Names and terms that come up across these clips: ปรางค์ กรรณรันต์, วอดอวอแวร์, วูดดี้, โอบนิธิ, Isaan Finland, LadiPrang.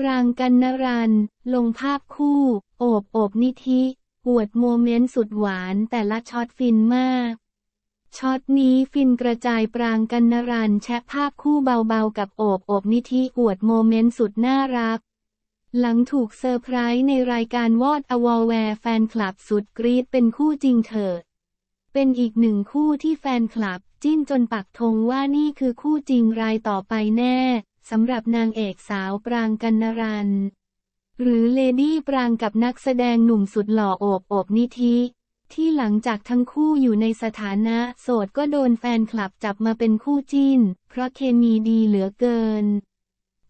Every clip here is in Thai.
ปรางค์ กรรณรันต์ลงภาพคู่โอบนิธิอวดโมเมนต์สุดหวานแต่ละช็อตฟินมากช็อตนี้ฟินกระจายปรางค์ กรรณรันต์แชะภาพคู่เบาๆกับโอบนิธิอวดโมเมนต์สุดน่ารักหลังถูกเซอร์ไพรส์ในรายการวอดอวอแวร์แฟนคลับสุดกรี๊ดเป็นคู่จริงเถิดเป็นอีกหนึ่งคู่ที่แฟนคลับจิ้นจนปักธงว่านี่คือคู่จริงรายต่อไปแน่สำหรับนางเอกสาวปรางค์ กรรณรันต์หรือเลดี้ปรางกับนักแสดงหนุ่มสุดหล่อโอบนิธิที่หลังจากทั้งคู่อยู่ในสถานะโสดก็โดนแฟนคลับจับมาเป็นคู่จิ้นเพราะเคมีดีเหลือเกิน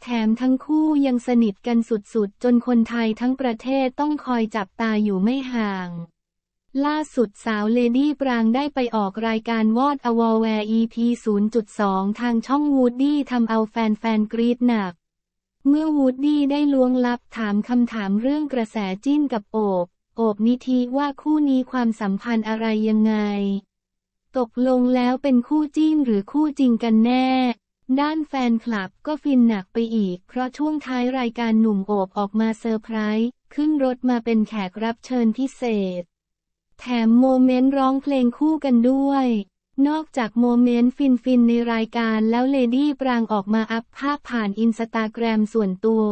แถมทั้งคู่ยังสนิทกันสุดๆจนคนไทยทั้งประเทศต้องคอยจับตาอยู่ไม่ห่างล่าสุดสาวเลดี้ปรางได้ไปออกรายการวอดอวอแวร์ EP 0.2 ทางช่องวูดดี้ทำเอาแฟนๆกรี๊ดหนักเมื่อวูดดี้ได้ล้วงลับถามคำถามเรื่องกระแสจิ้นกับโอบนิธิว่าคู่นี้ความสัมพันธ์อะไรยังไงตกลงแล้วเป็นคู่จิ้นหรือคู่จริงกันแน่ด้านแฟนคลับก็ฟินหนักไปอีกเพราะช่วงท้ายรายการหนุ่มโอบออกมาเซอร์ไพรส์ขึ้นรถมาเป็นแขกรับเชิญพิเศษแถมโมเมนต์ร้องเพลงคู่กันด้วยนอกจากโมเมนต์ฟินในรายการแล้วเลดี้ปรางออกมาอัพภาพผ่านอินสตาแกรมส่วนตัว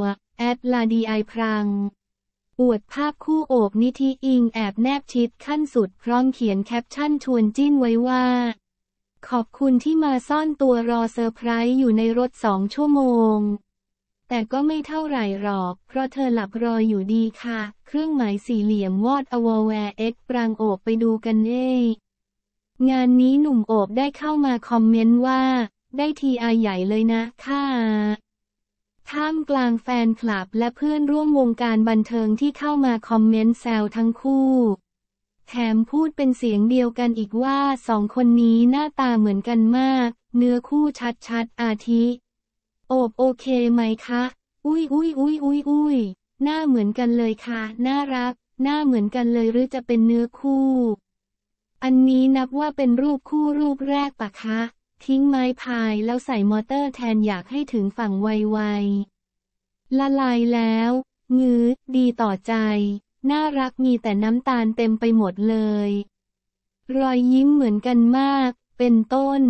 @LadiPrangอวดภาพคู่โอบนิธิอิงแอบแนบชิดขั้นสุดพร้อมเขียนแคปชั่นชวนจิ้นไว้ว่าขอบคุณที่มาซ่อนตัวรอเซอร์ไพรส์อยู่ในรถ2 ชั่วโมงแต่ก็ไม่เท่าไหร่หรอกเพราะเธอหลับรออยู่ดีค่ะ$4 วอดอวอแวร์ปรางโอบไปดูกันเน่งานนี้หนุ่มโอบได้เข้ามาคอมเมนต์ว่าได้ทีอาใหญ่เลยนะค่ะท่ามกลางแฟนคลับและเพื่อนร่วมวงการบันเทิงที่เข้ามาคอมเมนต์แซวทั้งคู่แถมพูดเป็นเสียงเดียวกันอีกว่า2 คนนี้หน้าตาเหมือนกันมากเนื้อคู่ชัดอาทิโอบโอเคไหมคะอุ้ยหน้าเหมือนกันเลยค่ะน่ารักหน้าเหมือนกันเลยหรือจะเป็นเนื้อคู่อันนี้นับว่าเป็นรูปคู่รูปแรกปะคะทิ้งไม้พายแล้วใส่มอเตอร์แทนอยากให้ถึงฝั่งไวๆละลายแล้วงื้อดีต่อใจน่ารักมีแต่น้ำตาลเต็มไปหมดเลยรอยยิ้มเหมือนกันมากเป็นต้น